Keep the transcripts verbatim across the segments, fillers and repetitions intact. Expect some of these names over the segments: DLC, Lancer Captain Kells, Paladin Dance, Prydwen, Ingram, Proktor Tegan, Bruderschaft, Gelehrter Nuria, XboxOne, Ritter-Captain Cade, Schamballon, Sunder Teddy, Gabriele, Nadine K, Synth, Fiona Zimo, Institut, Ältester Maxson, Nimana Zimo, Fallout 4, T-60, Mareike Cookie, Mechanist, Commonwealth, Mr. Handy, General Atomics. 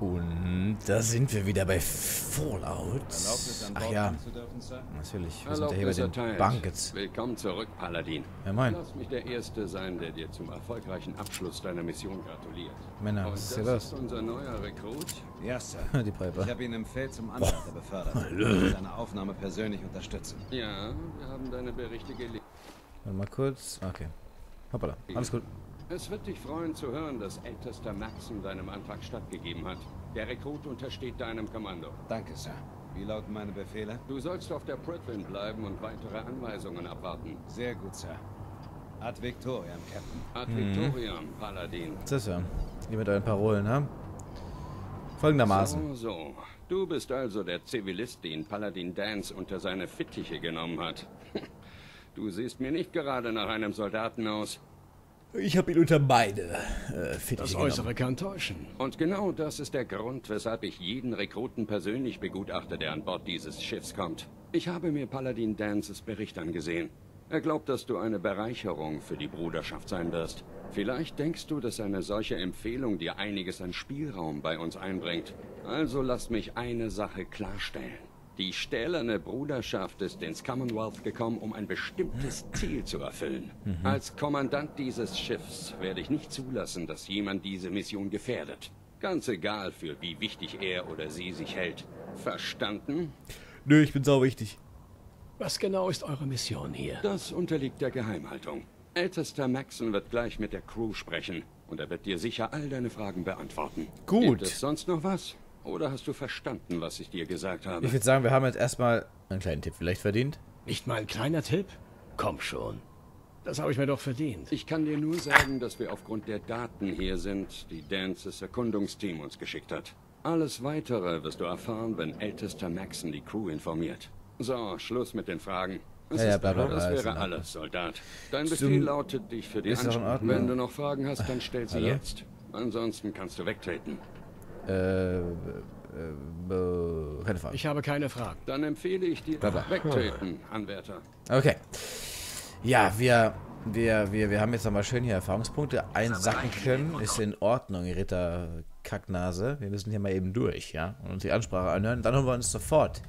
Und da sind wir wieder bei Fallout. Ach ja, natürlich. Wir sind ja hier bei den Bankets. Willkommen zurück, Paladin. Ja, moin. Lass mich der Erste sein, der dir zum erfolgreichen Abschluss deiner Mission gratuliert. Männer, was ist das? Ist unser neuer Rekrut. Ja, Sir. Die Piper. Ich habe ihn im Feld zum Anwärter befördert. Und seine Aufnahme persönlich unterstützen. Ja, wir haben deine Berichte gelesen. Warte mal kurz. Okay. Hoppala. Alles gut. Es wird dich freuen zu hören, dass Ältester Maxson deinem Antrag stattgegeben hat. Der Rekrut untersteht deinem Kommando. Danke, Sir. Wie lauten meine Befehle? Du sollst auf der Prydwen bleiben und weitere Anweisungen abwarten. Sehr gut, Sir. Ad Victoriam, Captain. Ad Victoriam, mhm. Paladin. Sicher. Ihr mit euren Parolen, ha? Folgendermaßen. So, so. Du bist also der Zivilist, den Paladin Dance unter seine Fittiche genommen hat. Du siehst mir nicht gerade nach einem Soldaten aus. Ich habe ihn unter meine äh, Fittiche Das Äußere genommen. Kann täuschen. Und genau das ist der Grund, weshalb ich jeden Rekruten persönlich begutachte, der an Bord dieses Schiffs kommt. Ich habe mir Paladin Dances Bericht angesehen. Er glaubt, dass du eine Bereicherung für die Bruderschaft sein wirst. Vielleicht denkst du, dass eine solche Empfehlung dir einiges an Spielraum bei uns einbringt. Also lass mich eine Sache klarstellen. Die stählerne Bruderschaft ist ins Commonwealth gekommen, um ein bestimmtes Ziel zu erfüllen. Mhm. Als Kommandant dieses Schiffs werde ich nicht zulassen, dass jemand diese Mission gefährdet. Ganz egal, für wie wichtig er oder sie sich hält. Verstanden? Nö, ich bin sau wichtig. Was genau ist eure Mission hier? Das unterliegt der Geheimhaltung. Ältester Maxson wird gleich mit der Crew sprechen und er wird dir sicher all deine Fragen beantworten. Gut. Gibt es sonst noch was? Oder hast du verstanden, was ich dir gesagt habe? Ich würde sagen, wir haben jetzt erstmal einen kleinen Tipp vielleicht verdient. Nicht mal ein kleiner Tipp? Komm schon. Das habe ich mir doch verdient. Ich kann dir nur sagen, dass wir aufgrund der Daten hier sind, die Dances Erkundungsteam uns geschickt hat. Alles Weitere wirst du erfahren, wenn Ältester Maxson die Crew informiert. So, Schluss mit den Fragen. Das, ja, ja, bla, bla, bla, das wäre alles, Soldat. Dein Befehl lautet dich für die Ansprache. Wenn du noch Fragen hast, dann stell sie Hallo? jetzt. Ansonsten kannst du wegtreten. Äh, äh, keine Frage. Ich habe keine Fragen. Dann empfehle ich dir wegtreten, Anwärter. Okay. Ja, wir, wir, wir, wir haben jetzt nochmal schön hier Erfahrungspunkte einsacken können. Ist in Ordnung, Ritter Kacknase. Wir müssen hier mal eben durch, ja? Und uns die Ansprache anhören. Dann holen wir uns sofort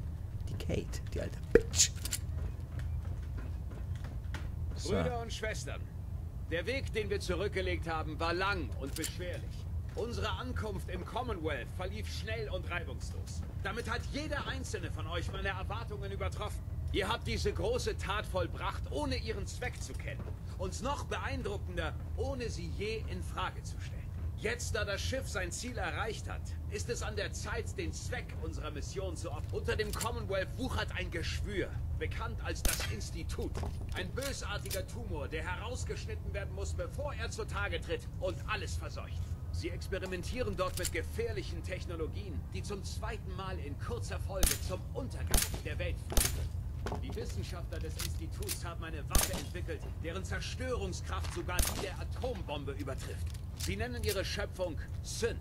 die Kate, die alte Bitch. So. Brüder und Schwestern, der Weg, den wir zurückgelegt haben, war lang und beschwerlich. Unsere Ankunft im Commonwealth verlief schnell und reibungslos. Damit hat jeder einzelne von euch meine Erwartungen übertroffen. Ihr habt diese große Tat vollbracht, ohne ihren Zweck zu kennen. Und noch beeindruckender, ohne sie je in Frage zu stellen. Jetzt, da das Schiff sein Ziel erreicht hat, ist es an der Zeit, den Zweck unserer Mission zu opfern. Unter dem Commonwealth wuchert ein Geschwür, bekannt als das Institut. Ein bösartiger Tumor, der herausgeschnitten werden muss, bevor er zutage tritt und alles verseucht. Sie experimentieren dort mit gefährlichen Technologien, die zum zweiten Mal in kurzer Folge zum Untergang der Welt führen. Die Wissenschaftler des Instituts haben eine Waffe entwickelt, deren Zerstörungskraft sogar die der Atombombe übertrifft. Sie nennen ihre Schöpfung Synth,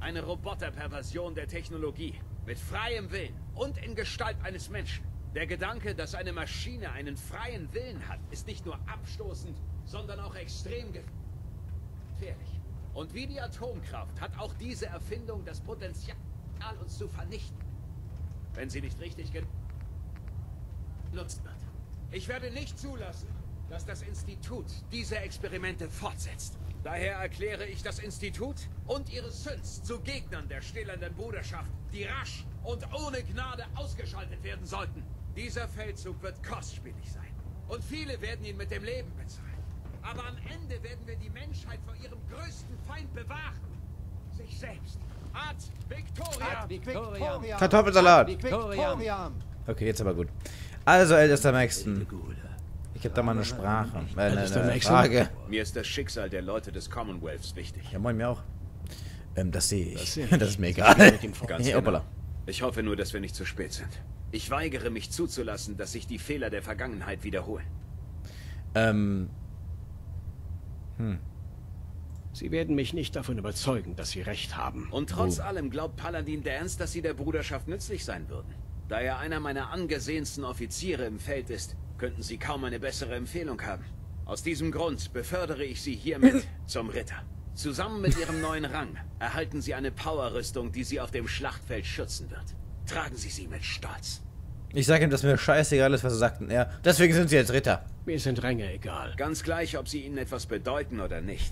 eine Roboterperversion der Technologie, mit freiem Willen und in Gestalt eines Menschen. Der Gedanke, dass eine Maschine einen freien Willen hat, ist nicht nur abstoßend, sondern auch extrem gefährlich. Und wie die Atomkraft hat auch diese Erfindung das Potenzial, uns zu vernichten, wenn sie nicht richtig genutzt wird. Ich werde nicht zulassen, dass das Institut diese Experimente fortsetzt. Daher erkläre ich das Institut und ihre Synths zu Gegnern der stählernen Bruderschaft, die rasch und ohne Gnade ausgeschaltet werden sollten. Dieser Feldzug wird kostspielig sein. Und viele werden ihn mit dem Leben bezahlen. Aber am Ende werden wir die Menschheit vor ihrem größten Feind bewahren. Sich selbst. Ad Victoriam. Ad Victoriam. Kartoffelsalat. Ad Victoriam. Okay, jetzt aber gut. Also, Ältester Maxson. Ich hab da mal eine Sprache. Äh, eine, eine Frage. Mir ist das Schicksal der Leute des Commonwealths wichtig. Ja, moin, mir auch. Ähm, das sehe ich. Das ist mir egal. Ganz genau. Ich hoffe nur, dass wir nicht zu spät sind. Ich weigere mich zuzulassen, dass sich die Fehler der Vergangenheit wiederholen. Ähm... Hm. Sie werden mich nicht davon überzeugen, dass Sie recht haben. Und trotz oh. allem glaubt Paladin Dance, dass Sie der Bruderschaft nützlich sein würden. Da er einer meiner angesehensten Offiziere im Feld ist, könnten Sie kaum eine bessere Empfehlung haben. Aus diesem Grund befördere ich Sie hiermit zum Ritter. Zusammen mit Ihrem neuen Rang erhalten Sie eine Power-Rüstung, die Sie auf dem Schlachtfeld schützen wird. Tragen Sie sie mit Stolz. Ich sage ihm, dass mir scheißegal ist, was er sagt. Ja, deswegen sind Sie jetzt Ritter. Mir sind Ränge egal. Ganz gleich, ob sie Ihnen etwas bedeuten oder nicht.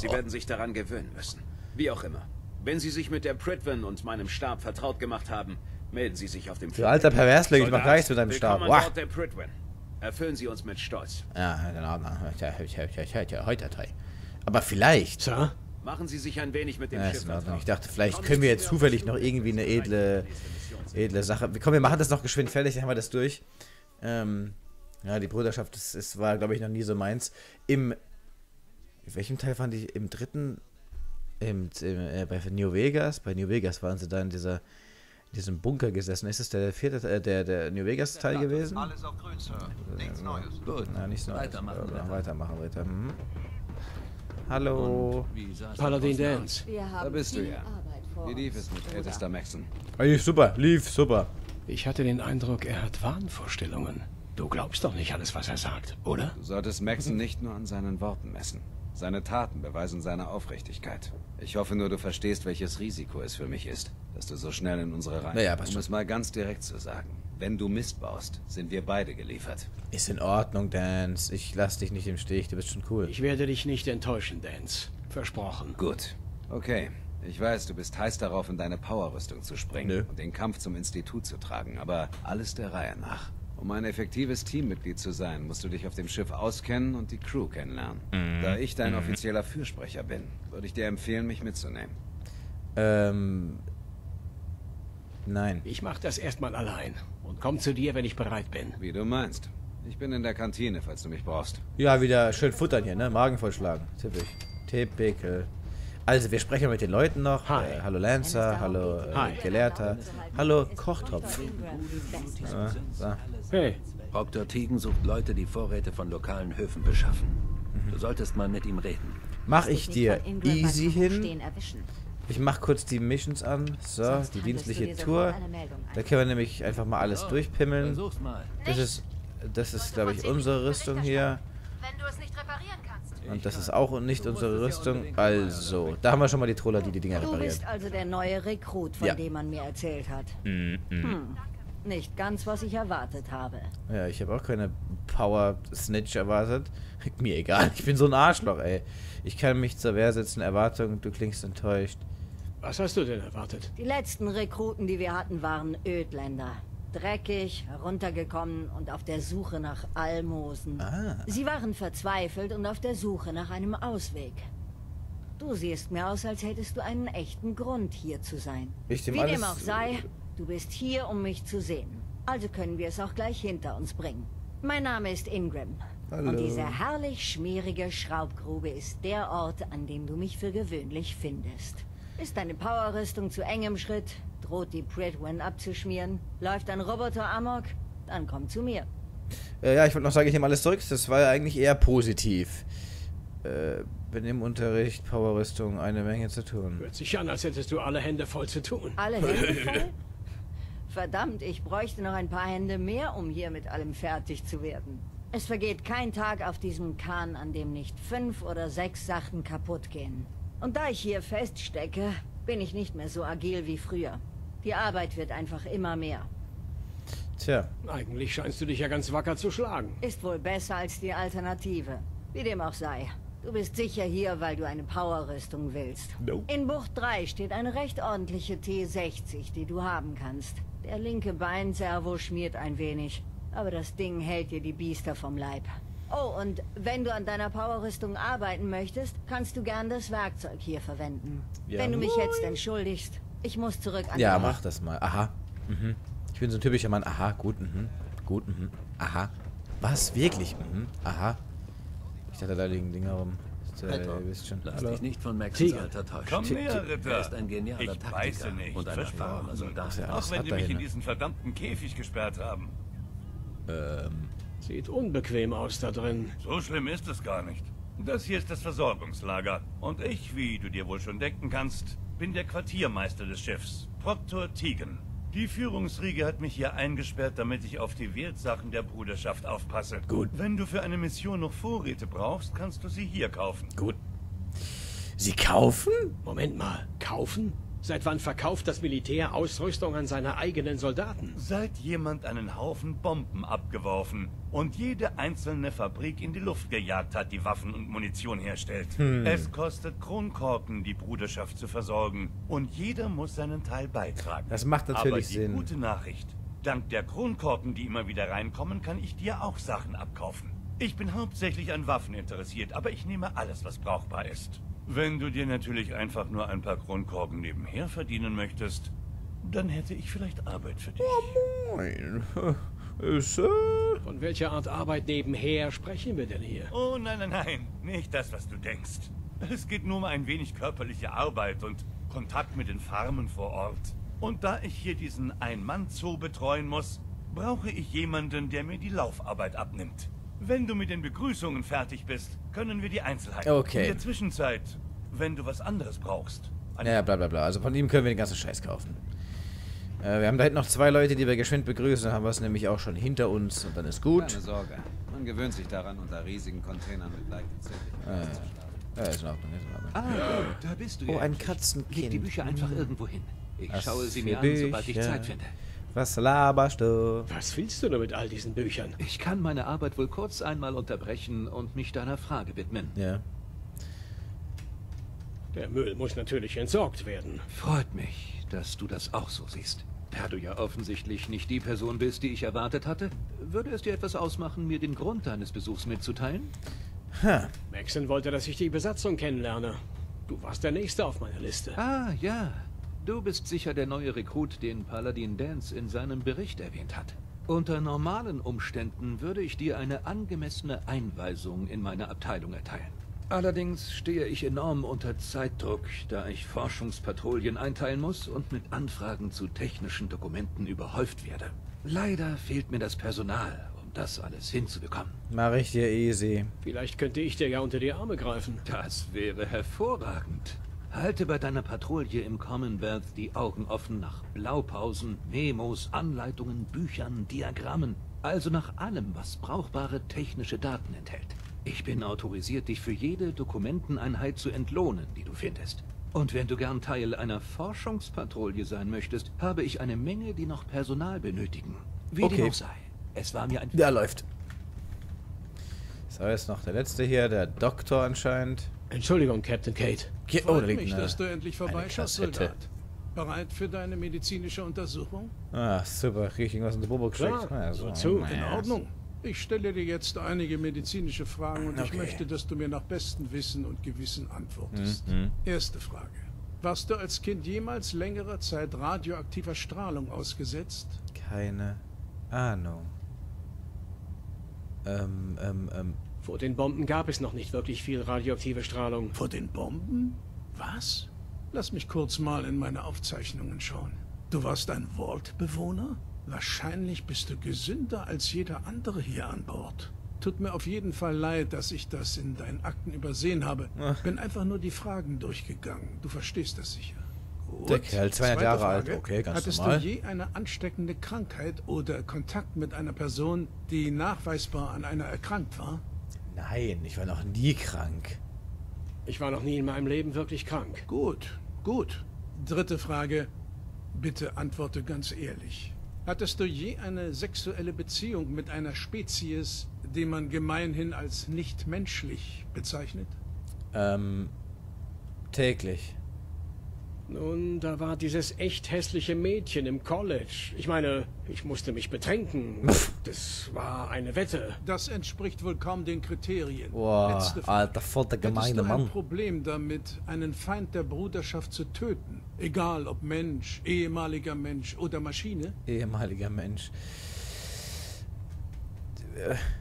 Sie werden sich daran gewöhnen müssen. Wie auch immer. Wenn Sie sich mit der Prydwen und meinem Stab vertraut gemacht haben, melden Sie sich auf dem Flug. Alter Perversling, ich mach gar nichts mit deinem Stab. Wow. Der Prydwen. Erfüllen Sie uns mit Stolz. Ja, genau. Heute Teil. Aber vielleicht. Sir? Machen Sie sich ein wenig mit dem ja, Schiff. Ich dachte, vielleicht können wir jetzt zufällig noch irgendwie eine edle, edle Sache. Komm, wir machen das noch geschwind fertig, dann haben wir das durch. Ähm, ja, die Bruderschaft, das ist, war, glaube ich, noch nie so meins. Im, in welchem Teil fand ich? Im dritten, im, im, äh, bei New Vegas, bei New Vegas waren sie da in dieser, in diesem Bunker gesessen. Ist das der vierte, äh, der, der New Vegas Teil gewesen? Alles auf grün, Sir. Nichts Neues. Gut. Ja, nichts Neues. Weitermachen, Ritter. Weitermachen, Ritter. Mhm. Hallo. Paladin Dance. Da bist du ja. Wie lief es mit Ältester Maxson? Lief super, lief super. Ich hatte den Eindruck, er hat Wahnvorstellungen. Du glaubst doch nicht alles, was er sagt, oder? Du solltest Maxson nicht nur an seinen Worten messen. Seine Taten beweisen seine Aufrichtigkeit. Ich hoffe nur, du verstehst, welches Risiko es für mich ist, dass du so schnell in unsere Reihen... Naja, um es mal ganz direkt zu sagen. Wenn du Mist baust, sind wir beide geliefert. Ist in Ordnung, Dance. Ich lass dich nicht im Stich. Du bist schon cool. Ich werde dich nicht enttäuschen, Dance. Versprochen. Gut. Okay. Ich weiß, du bist heiß darauf, in deine Powerrüstung zu springen Nö. und den Kampf zum Institut zu tragen. Aber alles der Reihe nach. Um ein effektives Teammitglied zu sein, musst du dich auf dem Schiff auskennen und die Crew kennenlernen. Mhm. Da ich dein offizieller Fürsprecher bin, würde ich dir empfehlen, mich mitzunehmen. Ähm... Nein. Ich mach das erstmal allein. Und komm zu dir, wenn ich bereit bin. Wie du meinst. Ich bin in der Kantine, falls du mich brauchst. Ja, wieder schön futtern hier, ne? Magen vollschlagen. Typisch. Typical. Also, wir sprechen mit den Leuten noch. Hi. Äh, hallo Lancer, hallo äh, Gelehrter, hallo Kochtopf. Ja, so. Hey. Proktor Tegan sucht Leute, die Vorräte von lokalen Höfen beschaffen. Mhm. Du solltest mal mit ihm reden. Mach ich dir easy hin. Ich mach kurz die Missions an. So, die dienstliche Tour. Da können wir nämlich einfach mal alles durchpimmeln. Das ist, das ist, glaube ich, unsere Rüstung hier. Und das ist auch nicht unsere Rüstung. Also, da haben wir schon mal die Troller, die die Dinger reparieren. Du bist also der neue Rekrut, von dem man mir erzählt hat. Hm, nicht ganz, was ich erwartet habe. Ja, ich habe auch keine Power-Snitch erwartet. Mir egal, ich bin so ein Arschloch, ey. Ich kann mich zur Wehr setzen, Erwartungen, du klingst enttäuscht. Was hast du denn erwartet? Die letzten Rekruten, die wir hatten, waren Ödländer. Dreckig, heruntergekommen und auf der Suche nach Almosen. Ah. Sie waren verzweifelt und auf der Suche nach einem Ausweg. Du siehst mir aus, als hättest du einen echten Grund, hier zu sein. Ich dem Wie alles dem auch sei, du bist hier, um mich zu sehen. Also können wir es auch gleich hinter uns bringen. Mein Name ist Ingram. Hallo. Und diese herrlich schmierige Schraubgrube ist der Ort, an dem du mich für gewöhnlich findest. Ist deine Powerrüstung zu eng im Schritt, droht die Prydwen abzuschmieren, läuft ein Roboter amok, dann komm zu mir. Äh, ja, ich wollte noch sagen, ich nehme alles zurück. Das war ja eigentlich eher positiv. Äh, bin im Unterricht, Powerrüstung, eine Menge zu tun. Hört sich an, als hättest du alle Hände voll zu tun. Alle Hände voll? Verdammt, ich bräuchte noch ein paar Hände mehr, um hier mit allem fertig zu werden. Es vergeht kein Tag auf diesem Kahn, an dem nicht fünf oder sechs Sachen kaputt gehen. Und da ich hier feststecke, bin ich nicht mehr so agil wie früher. Die Arbeit wird einfach immer mehr. Tja. Eigentlich scheinst du dich ja ganz wacker zu schlagen. Ist wohl besser als die Alternative. Wie dem auch sei. Du bist sicher hier, weil du eine Powerrüstung willst. No. In Bucht drei steht eine recht ordentliche T sechzig, die du haben kannst. Der linke Beinservo schmiert ein wenig, aber das Ding hält dir die Biester vom Leib. Oh, und wenn du an deiner Powerrüstung arbeiten möchtest, kannst du gern das Werkzeug hier verwenden. Ja. Wenn du mich jetzt entschuldigst, ich muss zurück an... Ja, mach das mal. Aha. Mhm. Ich bin so ein typischer Mann. Aha, gut, mhm. Gut, mhm. Aha. Was? Wirklich? Mhm. Aha. Ich dachte, da liegen Dinger rum. Ritter, ihr wisst schon. Lass dich nicht von Maxsons Alter täuschen. Komm her, Ritter. Er ist ein genialer Taktiker und ein erfahrener Soldat. Auch wenn die mich in diesen verdammten Käfig gesperrt haben. Ähm... Sieht unbequem aus da drin. So schlimm ist es gar nicht. Das hier ist das Versorgungslager. Und ich, wie du dir wohl schon denken kannst, bin der Quartiermeister des Schiffs, Proktor Tegan. Die Führungsriege hat mich hier eingesperrt, damit ich auf die Wertsachen der Bruderschaft aufpasse. Gut. Wenn du für eine Mission noch Vorräte brauchst, kannst du sie hier kaufen. Gut. Sie kaufen? Moment mal, kaufen? Seit wann verkauft das Militär Ausrüstung an seine eigenen Soldaten? Seit jemand einen Haufen Bomben abgeworfen und jede einzelne Fabrik in die Luft gejagt hat, die Waffen und Munition herstellt. Hm. Es kostet Kronkorken, die Bruderschaft zu versorgen, und jeder muss seinen Teil beitragen. Das macht natürlich Sinn. Aber die gute Nachricht: Dank der Kronkorken, die immer wieder reinkommen, kann ich dir auch Sachen abkaufen. Ich bin hauptsächlich an Waffen interessiert, aber ich nehme alles, was brauchbar ist. Wenn du dir natürlich einfach nur ein paar Kronkorken nebenher verdienen möchtest, dann hätte ich vielleicht Arbeit für dich. Oh moin. Ist, äh... Von welcher Art Arbeit nebenher sprechen wir denn hier? Oh nein, nein, nein. Nicht das, was du denkst. Es geht nur um ein wenig körperliche Arbeit und Kontakt mit den Farmen vor Ort. Und da ich hier diesen Ein-Mann-Zoo betreuen muss, brauche ich jemanden, der mir die Laufarbeit abnimmt. Wenn du mit den Begrüßungen fertig bist, können wir die Einzelheiten. Okay. In der Zwischenzeit, wenn du was anderes brauchst. Ja, bla bla bla. Also von ihm können wir den ganzen Scheiß kaufen. Äh, wir haben da hinten noch zwei Leute, die wir geschwind begrüßen. Dann haben wir es nämlich auch schon hinter uns und dann ist gut. Keine Sorge. Man gewöhnt sich daran, unter riesigen Containern mit leichten Zetteln zu schlafen. Ja, ist in Ordnung, ist in Ordnung. Ah, gut, da bist du. Oh, ein Katzenkind. Leg die Bücher einfach irgendwo hin. Ich das schaue sie mir an, sobald ich Zeit finde. Was laberst du? Was willst du denn mit all diesen Büchern? Ich kann meine Arbeit wohl kurz einmal unterbrechen und mich deiner Frage widmen. Ja. Der Müll muss natürlich entsorgt werden. Freut mich, dass du das auch so siehst. Da du ja offensichtlich nicht die Person bist, die ich erwartet hatte, würde es dir etwas ausmachen, mir den Grund deines Besuchs mitzuteilen? Huh. Maxson wollte, dass ich die Besatzung kennenlerne. Du warst der Nächste auf meiner Liste. Ah, ja. Du bist sicher der neue Rekrut, den Paladin Dance in seinem Bericht erwähnt hat. Unter normalen Umständen würde ich dir eine angemessene Einweisung in meine Abteilung erteilen. Allerdings stehe ich enorm unter Zeitdruck, da ich Forschungspatrouillen einteilen muss und mit Anfragen zu technischen Dokumenten überhäuft werde. Leider fehlt mir das Personal, um das alles hinzubekommen. Mach ich dir easy. Vielleicht könnte ich dir ja unter die Arme greifen. Das wäre hervorragend. Halte bei deiner Patrouille im Commonwealth die Augen offen nach Blaupausen, Memos, Anleitungen, Büchern, Diagrammen. Also nach allem, was brauchbare technische Daten enthält. Ich bin autorisiert, dich für jede Dokumenteneinheit zu entlohnen, die du findest. Und wenn du gern Teil einer Forschungspatrouille sein möchtest, habe ich eine Menge, die noch Personal benötigen. Wie okay. dem auch sei. Es war mir ein... Da läuft. So, jetzt noch der letzte hier, der Doktor anscheinend. Entschuldigung, Captain Cade. Freut oh, mich, eine, dass du endlich vorbeischaust, Soldat. Bereit für deine medizinische Untersuchung? Ah, super. Richtig was in die Bobo geschickt. Ah, so zu. In Ordnung. Ich stelle dir jetzt einige medizinische Fragen und okay. ich möchte, dass du mir nach bestem Wissen und Gewissen antwortest. Mhm. Erste Frage. Warst du als Kind jemals längere Zeit radioaktiver Strahlung ausgesetzt? Keine Ahnung. Ähm, ähm, ähm. Vor den Bomben gab es noch nicht wirklich viel radioaktive Strahlung. Vor den Bomben? Was? Lass mich kurz mal in meine Aufzeichnungen schauen. Du warst ein Vault-Bewohner? Wahrscheinlich bist du gesünder als jeder andere hier an Bord. Tut mir auf jeden Fall leid, dass ich das in deinen Akten übersehen habe. Ach. Bin einfach nur die Fragen durchgegangen. Du verstehst das sicher. Gut. Der Kerl, zweihundert Jahre alt. Okay, ganz Hattest normal. Hattest du je eine ansteckende Krankheit oder Kontakt mit einer Person, die nachweisbar an einer erkrankt war? Nein, ich war noch nie krank. Ich war noch nie in meinem Leben wirklich krank. Gut, gut. Dritte Frage. Bitte antworte ganz ehrlich. Hattest du je eine sexuelle Beziehung mit einer Spezies, die man gemeinhin als nicht menschlich bezeichnet? Ähm, täglich. Nun, da war dieses echt hässliche Mädchen im College. Ich meine, ich musste mich betränken. Das war eine Wette. Das entspricht wohl kaum den Kriterien. Boah, alter, voll der gemeine Mann. Hättest du ein Problem damit, einen Feind der Bruderschaft zu töten? Egal ob Mensch, ehemaliger Mensch oder Maschine? Ehemaliger Mensch.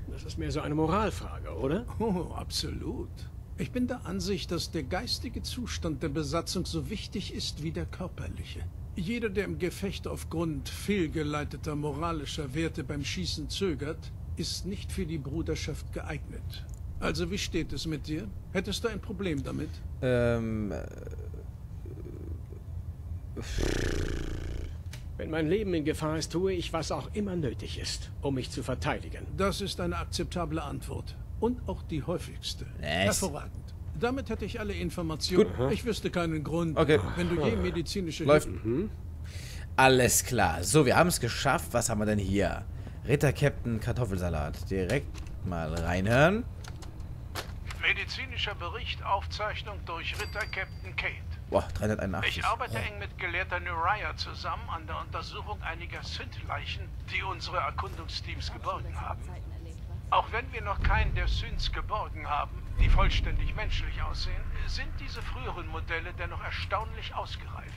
Das ist mehr so eine Moralfrage, oder? Oh, absolut. Ich bin der Ansicht, dass der geistige Zustand der Besatzung so wichtig ist wie der körperliche. Jeder, der im Gefecht aufgrund fehlgeleiteter moralischer Werte beim Schießen zögert, ist nicht für die Bruderschaft geeignet. Also wie steht es mit dir? Hättest du ein Problem damit? Ähm... Wenn mein Leben in Gefahr ist, tue ich, was auch immer nötig ist, um mich zu verteidigen. Das ist eine akzeptable Antwort. Und auch die häufigste. Nice. Hervorragend. Damit hätte ich alle Informationen. Gut. Ich wüsste keinen Grund, okay. wenn du je medizinische... Läuft. Mhm. Alles klar. So, wir haben es geschafft. Was haben wir denn hier? Ritter-Captain Kartoffelsalat. Direkt mal reinhören. Medizinischer Bericht, Aufzeichnung durch Ritter-Captain Cade. Boah, dreihunderteinundachtzig. Ich arbeite ja. eng mit Gelehrter Nuria zusammen an der Untersuchung einiger Synth-Leichen, die unsere Erkundungsteams geborgen haben. Auch wenn wir noch keinen der Synths geborgen haben, die vollständig menschlich aussehen, sind diese früheren Modelle dennoch erstaunlich ausgereift.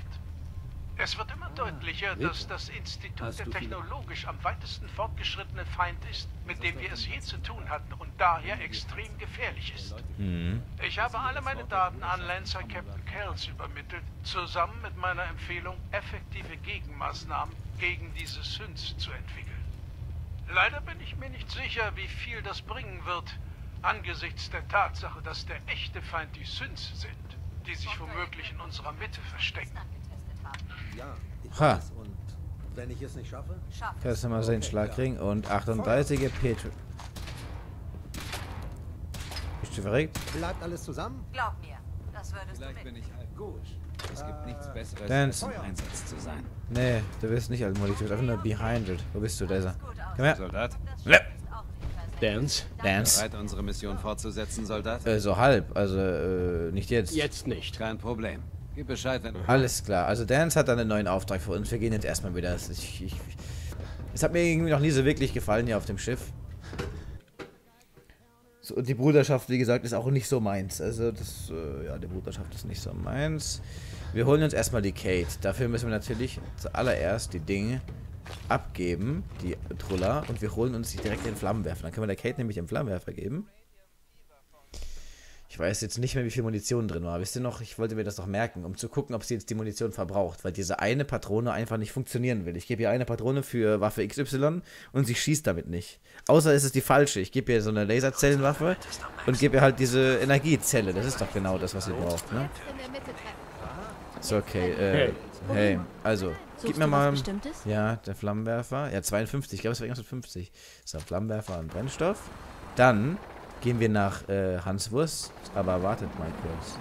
Es wird immer ah, deutlicher, richtig. dass das Institut der technologisch am weitesten fortgeschrittene Feind ist, mit dem wir es je zu tun hatten und daher extrem gefährlich ist. Mhm. Ich habe alle meine Daten an Lancer Captain Kells übermittelt, zusammen mit meiner Empfehlung, effektive Gegenmaßnahmen gegen diese Synths zu entwickeln. Leider bin ich mir nicht sicher, wie viel das bringen wird, angesichts der Tatsache, dass der echte Feind die Synths sind, die sich womöglich in unserer Mitte verstecken. Ja, ich ha. Und wenn ich es nicht schaffe, kannst du mal okay, den Schlag kriegen. Und achtunddreißiger Petri. Bist du verrückt? Bleibt alles zusammen? Glaub mir, das würdest Vielleicht du mit. Bin ich halt gut. Es gibt äh, nichts Besseres, als im Einsatz zu sein. Nee, du bist nicht als Modifiziert, einfach nur behind it. Wo bist du, Deiser? Komm her. Soldat? Ja. Dance? Dance. Bereit, unsere Mission fortzusetzen, Soldat? Äh, so halb, also äh, nicht jetzt. Jetzt nicht. Kein Problem. Gib Bescheid, wenn Alles klar, also Dance hat dann einen neuen Auftrag für uns. Wir gehen jetzt erstmal wieder. Ich, ich, es hat mir irgendwie noch nie so wirklich gefallen hier auf dem Schiff. So, und die Bruderschaft, wie gesagt, ist auch nicht so meins. Also, das, äh, ja, die Bruderschaft ist nicht so meins. Wir holen uns erstmal die Cade. Dafür müssen wir natürlich zuallererst die Dinge abgeben, die Trulla. Und wir holen uns die direkt in den Flammenwerfer. Dann können wir der Cade nämlich den Flammenwerfer geben. Ich weiß jetzt nicht mehr, wie viel Munition drin war. Wisst ihr noch, ich wollte mir das noch merken, um zu gucken, ob sie jetzt die Munition verbraucht, weil diese eine Patrone einfach nicht funktionieren will. Ich gebe ihr eine Patrone für Waffe X Y und sie schießt damit nicht. Außer es ist die falsche. Ich gebe ihr so eine Laserzellenwaffe und gebe ihr halt diese Energiezelle. Das ist doch genau das, was sie braucht, ne? Ist okay, äh, hey, also, gib mir mal, ja, der Flammenwerfer, ja, zweiundfünfzig, ich glaube, es war hundertfünfzig. So, Flammenwerfer und Brennstoff. Dann gehen wir nach äh, Hans Wurst, aber wartet mal kurz.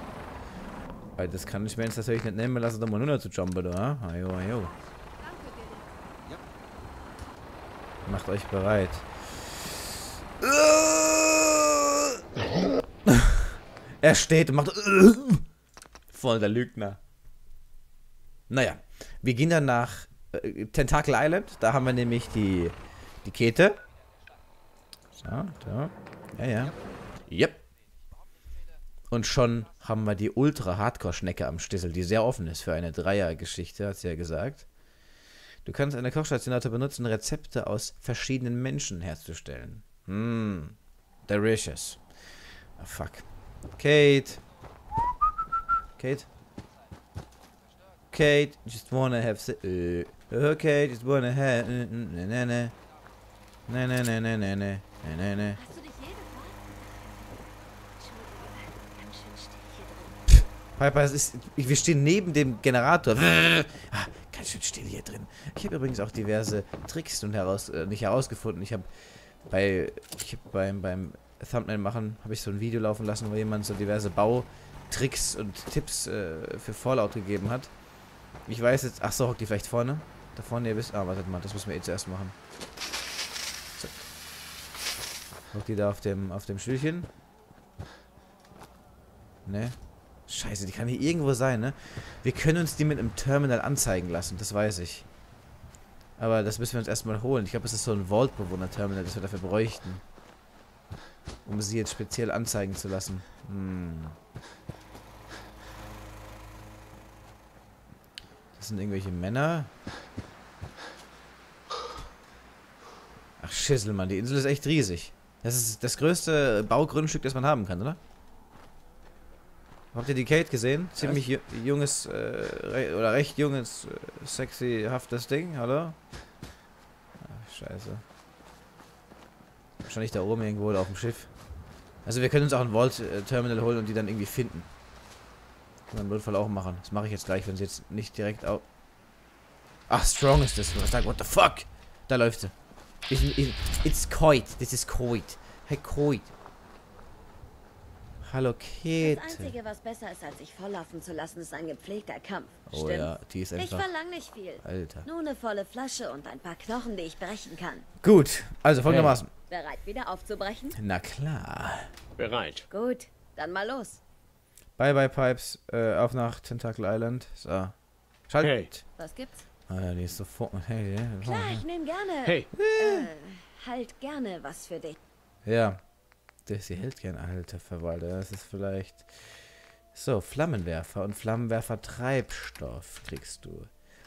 Weil das kann ich mir jetzt natürlich nicht nehmen lassen, um mal runter zu jumpen, oder? Ajo, ajo. Macht euch bereit. Er steht und macht... Voll der Lügner. Naja, wir gehen dann nach äh, Tentacle Island. Da haben wir nämlich die, die Kette. So, da. Ja, ja. Yep. Und schon haben wir die Ultra-Hardcore-Schnecke am Stissel, die sehr offen ist für eine Dreier-Geschichte, hat sie ja gesagt. Du kannst eine Kochstationator benutzen, Rezepte aus verschiedenen Menschen herzustellen. Hm. Delicious. Oh, fuck. Cade. Cade. Cade, just wanna have... Cade, okay, just wanna have... Ne, ne, ne. Ne, ne, ne, ne, ne, ne. Ne, ne. Piper, es ist, wir stehen neben dem Generator. Ah, ganz schön still hier drin. Ich habe übrigens auch diverse Tricks nun heraus, äh, nicht herausgefunden. Ich habe bei, ich hab beim, beim Thumbnail machen, habe ich so ein Video laufen lassen, wo jemand so diverse Bautricks und Tipps äh, für Fallout gegeben hat. Ich weiß jetzt, ach so, hockt die vielleicht vorne? Da vorne, ihr wisst, ah, wartet mal, das müssen wir eh zuerst machen. So. Hockt die da auf dem, auf dem Stühlchen? Ne? Scheiße, die kann hier irgendwo sein, ne? Wir können uns die mit einem Terminal anzeigen lassen, das weiß ich. Aber das müssen wir uns erstmal holen. Ich glaube, es ist so ein Vault-Bewohner-Terminal, das wir dafür bräuchten. Um sie jetzt speziell anzeigen zu lassen. Hm. Das sind irgendwelche Männer. Ach, Schissel, Mann, die Insel ist echt riesig. Das ist das größte Baugrundstück, das man haben kann, oder? Habt ihr die Cade gesehen? Ziemlich ju junges, äh, re oder recht junges, äh, sexyhaftes Ding, hallo? Ach, scheiße. Wahrscheinlich da oben irgendwo oder auf dem Schiff. Also wir können uns auch ein Vault-Terminal holen und die dann irgendwie finden. Kann man im Notfall auch machen. Das mache ich jetzt gleich, wenn sie jetzt nicht direkt auf... Ach, strong ist das. What the fuck? Da läuft sie. It's Coit. This is Coit. Hey, Coit. Halokete. Das Einzige, was besser ist, als sich volllaufen zu lassen, ist ein gepflegter Kampf. Oh, stimmt. Ja, die ist einfach... Ich verlange nicht viel. Alter. Nur eine volle Flasche und ein paar Knochen, die ich brechen kann. Gut, also folgendermaßen. Hey. Bereit, wieder aufzubrechen? Na klar. Bereit. Gut, dann mal los. Bye, bye, Pipes. Äh, auf nach Tentacle Island. So. Schalt. Hey. Was gibt's? Ah, die ist sofort... Hey, hey. Klar, ich nehme gerne... Hey. Äh, halt gerne was für dich. Ja. Sie hält gern, alter Verwalter. Das ist vielleicht... So, Flammenwerfer und Flammenwerfer-Treibstoff kriegst du.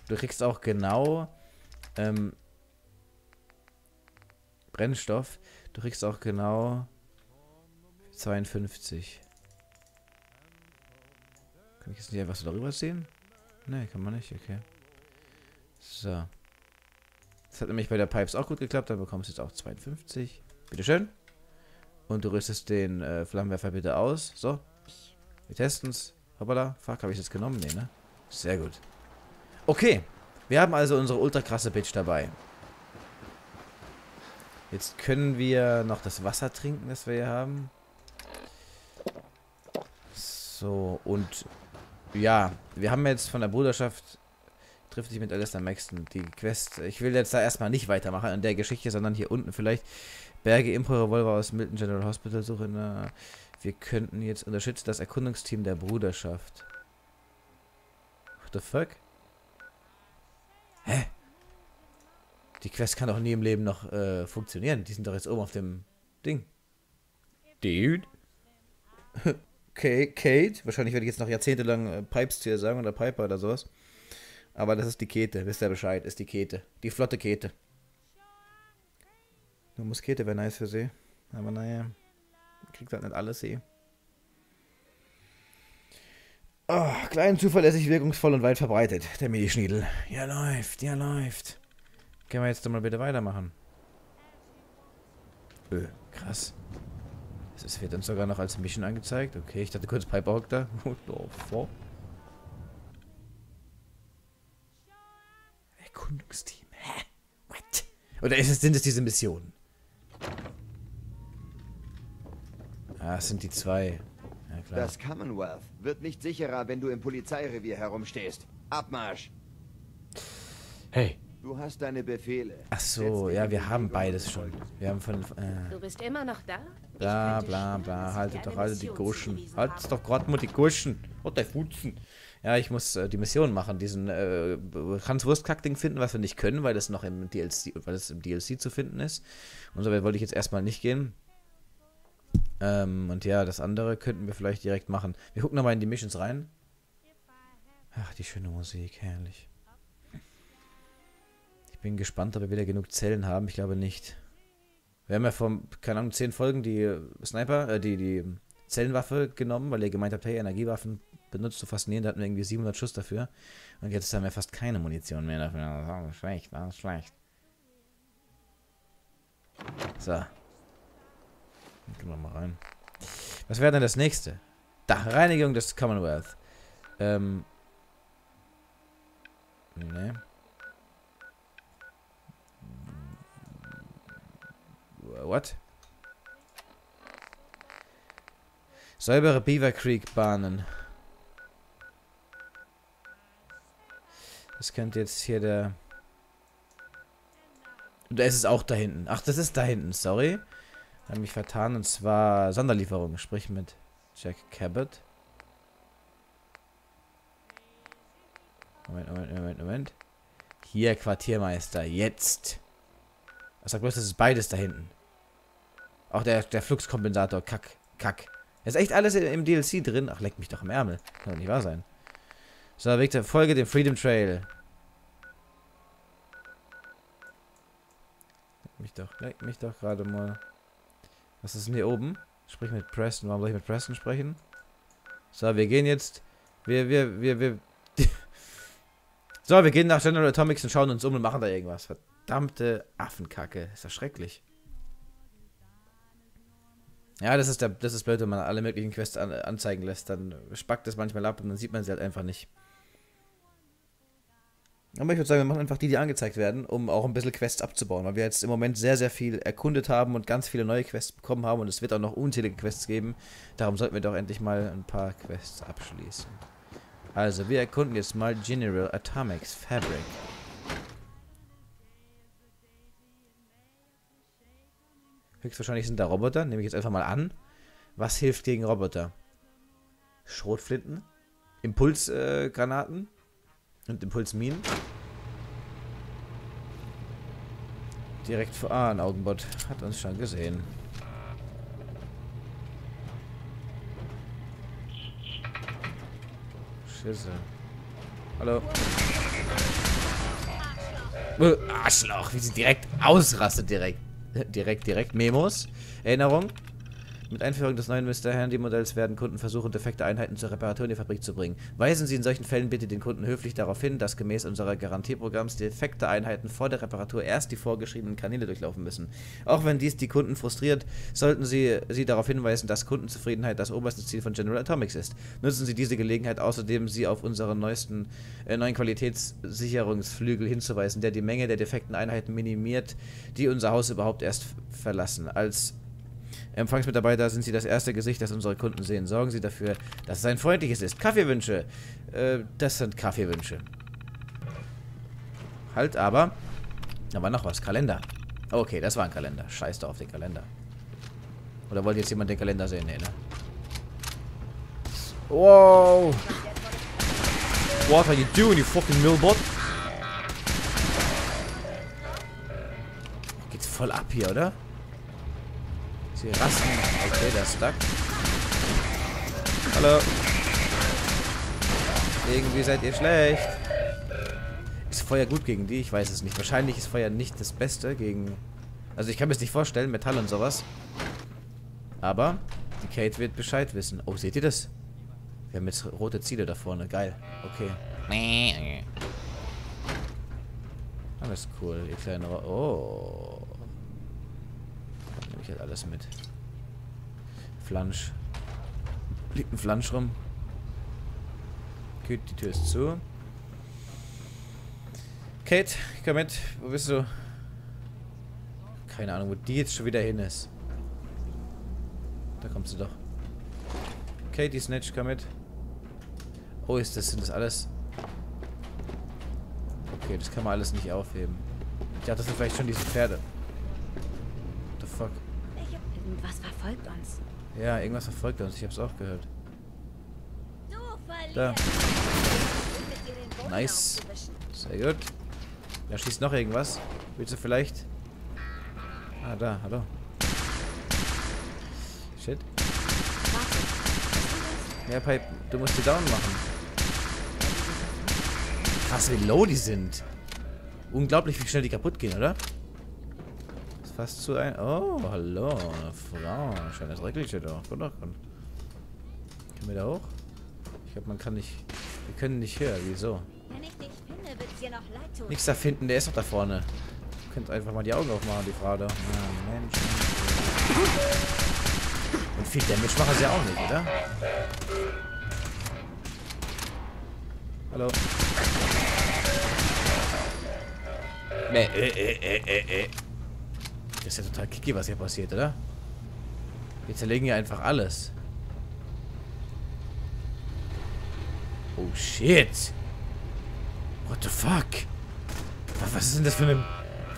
Du kriegst auch genau... Ähm, Brennstoff. Du kriegst auch genau... zweiundfünfzig. Kann ich jetzt nicht einfach so darüber ziehen? Ne, kann man nicht. Okay. So. Das hat nämlich bei der Pipes auch gut geklappt. Dann bekommst du jetzt auch zweiundfünfzig. Bitteschön. Und du rüstest den äh, Flammenwerfer bitte aus. So. Wir testen's. Hoppala. Fuck, habe ich das genommen? Nee, ne? Sehr gut. Okay. Wir haben also unsere ultra krasse Bitch dabei. Jetzt können wir noch das Wasser trinken, das wir hier haben. So, und ja, wir haben jetzt von der Bruderschaft trifft sich mit Ältester Maxson die Quest. Ich will jetzt da erstmal nicht weitermachen an der Geschichte, sondern hier unten vielleicht Berge Impro-Revolver aus Milton General Hospital suchen. Na, wir könnten jetzt unterstützen das Erkundungsteam der Bruderschaft. What the fuck? Hä? Die Quest kann doch nie im Leben noch äh, funktionieren. Die sind doch jetzt oben auf dem Ding. Dude? Okay, Kate. Wahrscheinlich werde ich jetzt noch jahrzehntelang äh, Pipes zu ihr sagen oder Piper oder sowas. Aber das ist die Kete. Wisst ihr Bescheid? Ist die Kete. Die flotte Kete. Nur Muskete wäre nice für sie. Aber naja. Kriegt halt nicht alles sie. Oh, klein, zuverlässig, wirkungsvoll und weit verbreitet. Der Milchschniedel. Ja, läuft. Ja, läuft. Können wir jetzt doch mal bitte weitermachen? Öh, krass. Es wird uns sogar noch als Mission angezeigt. Okay, ich dachte kurz Piper hockt da. Erkundungsteam. Hä? What? Oder ist es, sind es diese Missionen? Ah, es sind die zwei. Ja, klar. Das Commonwealth wird nicht sicherer, wenn du im Polizeirevier herumstehst. Abmarsch! Hey. Du hast deine Befehle. Ach so, ja, wir haben beides schon. Wir haben von. Äh, du bist immer noch da? Bla bla bla. Haltet doch alle die Gurschen. Haltet doch gerade mal die Gurschen. Oh, der Futzen. Ja, ich muss äh, die Mission machen. Diesen äh, Hans-Wurst-Kack-Ding finden, was wir nicht können, weil das noch im D L C, weil das im D L C zu finden ist. Und so weit wollte ich jetzt erstmal nicht gehen. Ähm, und ja, das andere könnten wir vielleicht direkt machen. Wir gucken nochmal in die Missions rein. Ach, die schöne Musik, herrlich. Ich bin gespannt, ob wir wieder genug Zellen haben. Ich glaube nicht. Wir haben ja vor, keine Ahnung, zehn Folgen die Sniper, äh, die, die Zellenwaffe genommen, weil ihr gemeint habt, hey, Energiewaffen benutzt du fast nie. Da hatten wir irgendwie siebenhundert Schuss dafür. Und jetzt haben wir fast keine Munition mehr dafür. Das ist schlecht, das ist schlecht. So. Gehen wir mal rein. Was wäre denn das nächste? Da, Reinigung des Commonwealth. Ähm. Ne. What? Säubere Beaver Creek Bahnen. Das könnte jetzt hier der... Da ist es auch da hinten. Ach, das ist da hinten, sorry. Habe mich vertan, und zwar Sonderlieferung. Sprich mit Jack Cabot. Moment, Moment, Moment, Moment. Hier, Quartiermeister, jetzt. Was sagt bloß, das ist beides da hinten. Auch der, der Fluxkompensator. Kack, kack. Das ist echt alles im D L C drin. Ach, leck mich doch im Ärmel. Kann doch nicht wahr sein. So, Weg der Folge dem Freedom Trail. Leck mich doch, leck mich doch gerade mal. Was ist denn hier oben? Sprich mit Preston. Warum soll ich mit Preston sprechen? So, wir gehen jetzt. Wir, wir, wir, wir. So, wir gehen nach General Atomics und schauen uns um und machen da irgendwas. Verdammte Affenkacke. Ist das schrecklich. Ja, das ist, der, das ist blöd, wenn man alle möglichen Quests an, anzeigen lässt. Dann spackt das manchmal ab und dann sieht man sie halt einfach nicht. Aber ich würde sagen, wir machen einfach die, die angezeigt werden, um auch ein bisschen Quests abzubauen, weil wir jetzt im Moment sehr, sehr viel erkundet haben und ganz viele neue Quests bekommen haben und es wird auch noch unzählige Quests geben. Darum sollten wir doch endlich mal ein paar Quests abschließen. Also, wir erkunden jetzt mal General Atomics Fabric. Höchstwahrscheinlich sind da Roboter, nehme ich jetzt einfach mal an. Was hilft gegen Roboter? Schrotflinten, Impulsgranaten äh, und Impulsminen. Direkt vor... Ah, ein Augenbot. Hat uns schon gesehen. Schisse. Hallo. Oh, Arschloch, wie sie direkt ausrastet, direkt. Direkt, direkt. Memos. Erinnerung. Mit Einführung des neuen Mister Handy-Modells werden Kunden versuchen, defekte Einheiten zur Reparatur in die Fabrik zu bringen. Weisen Sie in solchen Fällen bitte den Kunden höflich darauf hin, dass gemäß unserer Garantieprogramms defekte Einheiten vor der Reparatur erst die vorgeschriebenen Kanäle durchlaufen müssen. Auch wenn dies die Kunden frustriert, sollten Sie sie darauf hinweisen, dass Kundenzufriedenheit das oberste Ziel von General Atomics ist. Nutzen Sie diese Gelegenheit außerdem, Sie auf unseren neuesten äh, neuen Qualitätssicherungsflügel hinzuweisen, der die Menge der defekten Einheiten minimiert, die unser Haus überhaupt erst verlassen. Als Empfangsmitarbeiter sind Sie das erste Gesicht, das unsere Kunden sehen. Sorgen Sie dafür, dass es ein freundliches ist. Kaffeewünsche. Äh, das sind Kaffeewünsche. Halt aber. Da war noch was. Kalender. Okay, das war ein Kalender. Scheiß doch auf den Kalender. Oder wollte jetzt jemand den Kalender sehen? Nee, ne? Wow. What are you doing, you fucking Millbot? Geht's voll ab hier, oder? Sie rasten. Okay, der ist stuck. Hallo. Irgendwie seid ihr schlecht. Ist Feuer gut gegen die? Ich weiß es nicht. Wahrscheinlich ist Feuer nicht das Beste gegen... Also ich kann mir das nicht vorstellen, Metall und sowas. Aber die Kate wird Bescheid wissen. Oh, seht ihr das? Wir haben jetzt rote Ziele da vorne. Geil. Okay. Alles cool. Ihr kleinen... Oh... Halt alles mit. Flansch. Liegt ein Flansch rum. Gut, die Tür ist zu. Kate, komm mit. Wo bist du? Keine Ahnung, wo die jetzt schon wieder hin ist. Da kommt sie doch. Kate, die Snatch, komm mit. Oh, ist das, sind das alles? Okay, das kann man alles nicht aufheben. Ich dachte, das sind vielleicht schon diese Pferde. What the fuck? Was verfolgt uns? Ja, irgendwas verfolgt uns. Ich hab's auch gehört. Da. Nice. Sehr gut. Da schießt noch irgendwas. Willst du vielleicht? Ah, da. Hallo. Shit. Ja, Pipe, du musst die down machen. Krass, wie low die sind. Unglaublich, wie schnell die kaputt gehen, oder? Fast zu ein... Oh, hallo. Eine Frau. Schönes Recklichschild auch. Gut, auch gut. Können wir da hoch? Ich glaube, man kann nicht... Wir können nicht höher. Wieso? Wenn ich dich finde, wird's dir noch leid tun. Nichts da finden. Der ist doch da vorne. Du könntest einfach mal die Augen aufmachen, die Frau da. Ja, Mensch. Und viel Damage machen sie ja auch nicht, oder? Hallo. Nee, äh, äh, äh, äh. Das ist ja total kicki, was hier passiert, oder? Wir zerlegen hier einfach alles. Oh, shit. What the fuck? Was ist denn das für eine...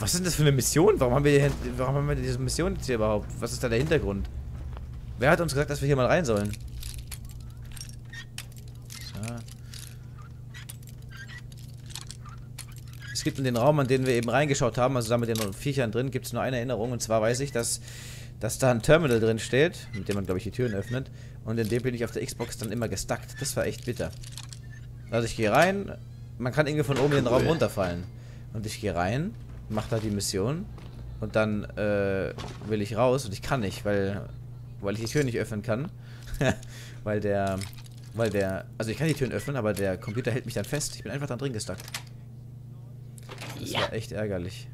Was ist denn das für eine Mission? Warum haben wir hier, warum haben wir diese Mission jetzt hier überhaupt? Was ist da der Hintergrund? Wer hat uns gesagt, dass wir hier mal rein sollen? So. Es gibt in den Raum, an den wir eben reingeschaut haben, also da mit den Viechern drin, gibt es nur eine Erinnerung. Und zwar weiß ich, dass, dass da ein Terminal drin steht, mit dem man, glaube ich, die Türen öffnet. Und in dem bin ich auf der Xbox dann immer gestuckt. Das war echt bitter. Also ich gehe rein, man kann irgendwie von oben in den Raum runterfallen. Und ich gehe rein, mache da die Mission und dann äh, will ich raus und ich kann nicht, weil, weil ich die Tür nicht öffnen kann. weil der, weil der, also ich kann die Türen öffnen, aber der Computer hält mich dann fest. Ich bin einfach dann drin gestuckt. Das war echt ärgerlich.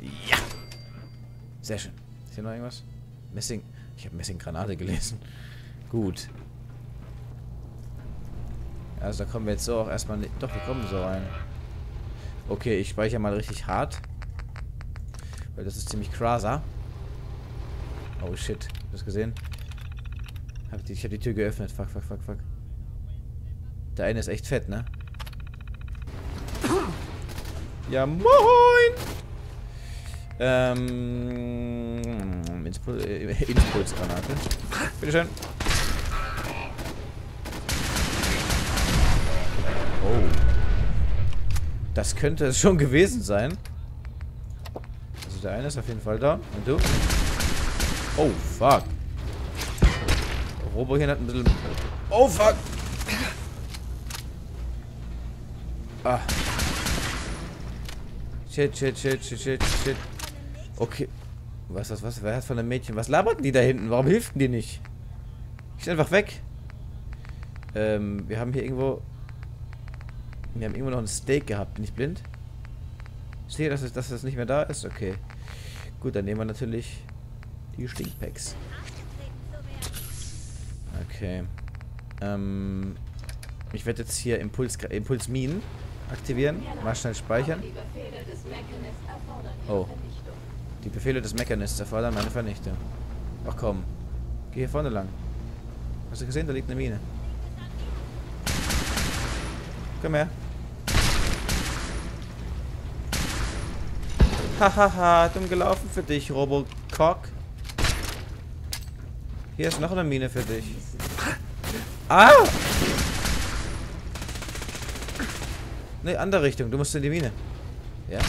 Ja! Sehr schön. Ist hier noch irgendwas? Messing. Ich habe Messing-Granate gelesen. Gut. Also da kommen wir jetzt so auch erstmal nicht. Doch, wir kommen so rein. Okay, ich speichere mal richtig hart. Weil das ist ziemlich krasser. Oh shit. Hast du das gesehen? Hab die, ich habe die Tür geöffnet. Fuck, fuck, fuck, fuck. Der eine ist echt fett, ne? Ja, moin! Ähm. Impuls, äh, Impulsgranate. Bitteschön. Oh. Das könnte es schon gewesen sein. Also der eine ist auf jeden Fall da. Und du? Oh, fuck. Robo hier hat ein bisschen... Oh, fuck! Ah. Shit, shit, shit, shit, shit, shit. Okay. Was, was, was? Wer hat von einem Mädchen? Was laberten die da hinten? Warum hilften die nicht? Ich einfach weg. Ähm, wir haben hier irgendwo... Wir haben irgendwo noch ein Steak gehabt. Bin ich blind? Ich sehe, dass, es, dass das nicht mehr da ist. Okay. Gut, dann nehmen wir natürlich die Stinkpacks. Okay. Ähm, ich werde jetzt hier Impuls, Impulsminen aktivieren. Mal schnell speichern. Oh. Die Befehle des Mechanists erfordern meine Vernichtung. Ach komm. Geh hier vorne lang. Hast du gesehen? Da liegt eine Mine. Komm her. Hahaha, ha, dumm gelaufen für dich, Robocock. Hier ist noch eine Mine für dich. Ah! Ne, andere Richtung. Du musst in die Mine. Ja.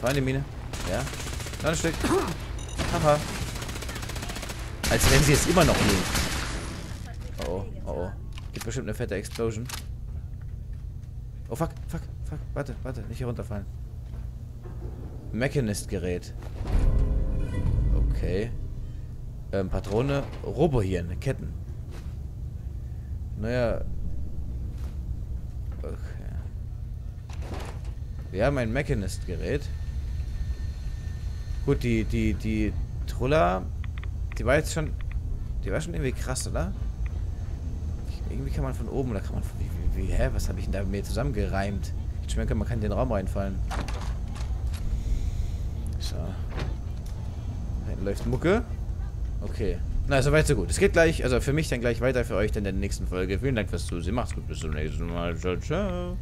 Fahr in die Mine. Ja. Noch ein Stück. Haha. Als wenn sie es immer noch nehmen. Oh, oh, oh. Gibt bestimmt eine fette Explosion. Oh, fuck, fuck, fuck. Warte, warte. Nicht hier runterfallen. Mechanist-Gerät. Okay. Ähm, Patrone. Robohirn. Ketten. Naja. Okay. Wir haben ein Mechanist-Gerät. Gut, die, die, die Trulla, die war jetzt schon, die war schon irgendwie krass, oder? Irgendwie kann man von oben, oder kann man von, wie, wie, wie, hä, was habe ich denn da mit mir zusammengereimt? Ich schmecke, man kann in den Raum reinfallen. So. Da hinten läuft Mucke. Okay. Na, so weit, so gut. Es geht gleich, also für mich dann gleich weiter, für euch dann in der nächsten Folge. Vielen Dank fürs Zusehen. Macht's gut, bis zum nächsten Mal. Ciao, ciao.